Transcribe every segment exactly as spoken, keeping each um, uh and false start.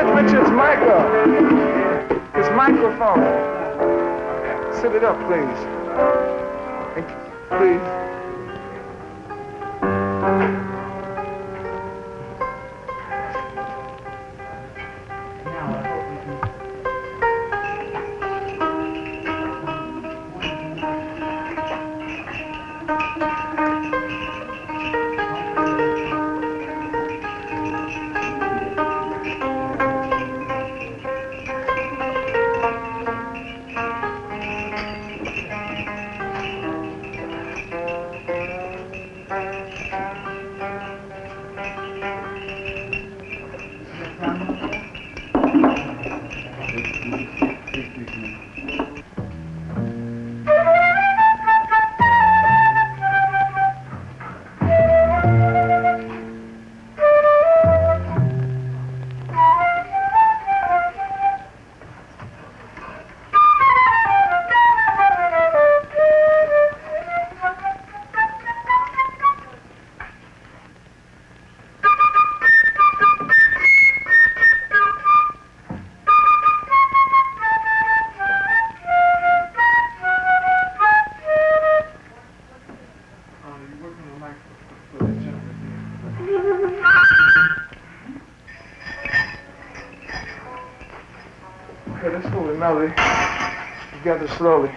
sit with his mic up. His microphone. Sit it up, please. Thank you. Please. Together slowly.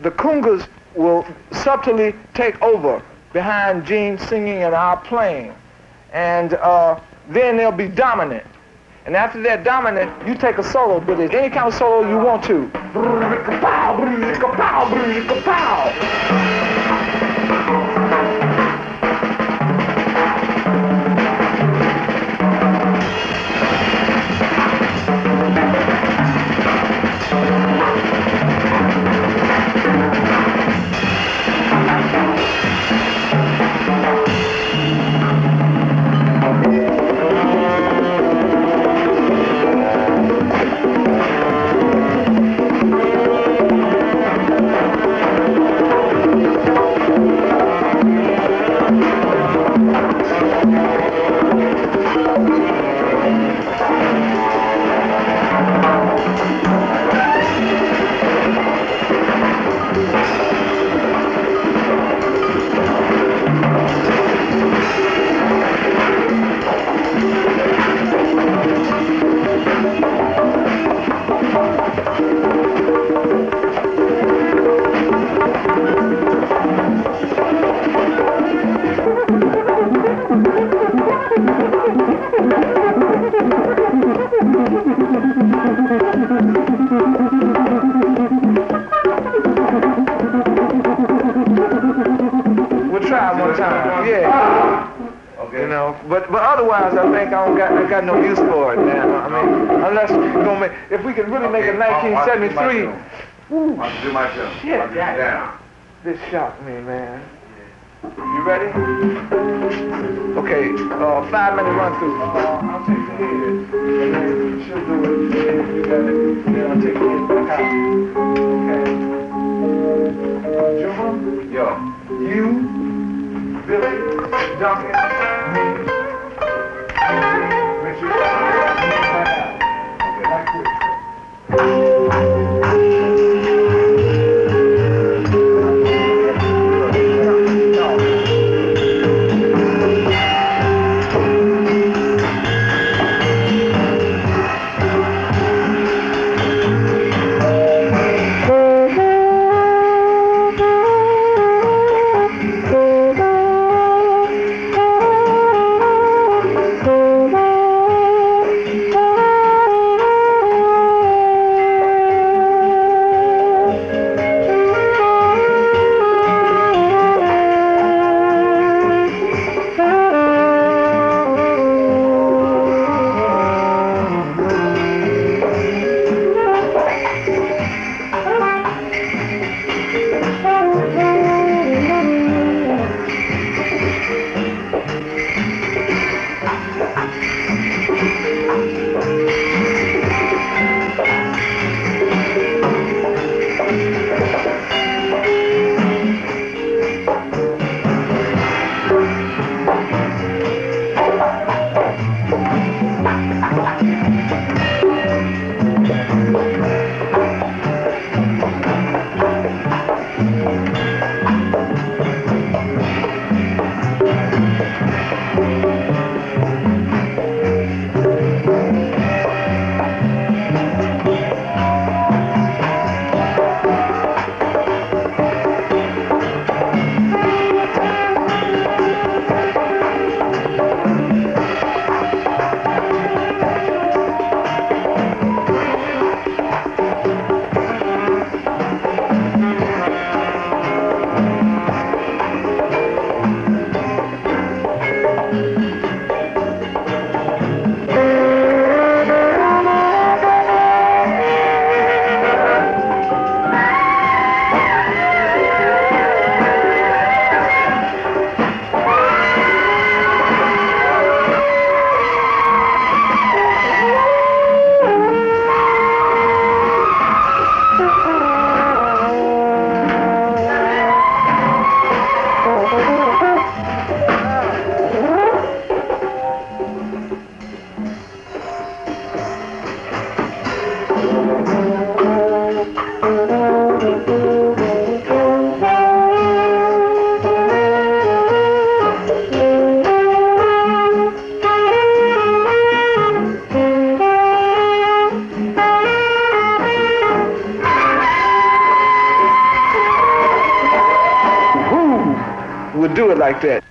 The Congas will subtly take over behind Jean singing and our playing, and uh, then they'll be dominant. And after they're dominant, you take a solo, but it's any kind of solo you want to. know. But but otherwise, I think I don't got I got no use for it now. I mean, unless you know, make, if we could really okay. make a nineteen seventy-three. Ooh, I'll do my show. Shit, I'll that, down. This shocked me, man. You ready? Okay, uh, five minute run through. Uh, I'll take the head, and then she'll do it, and you got it, and then I'll take the head back out. Okay. Juma? Yo. You, Billy, Duncan, me, Richard, and back out. Okay, back quick. Like that.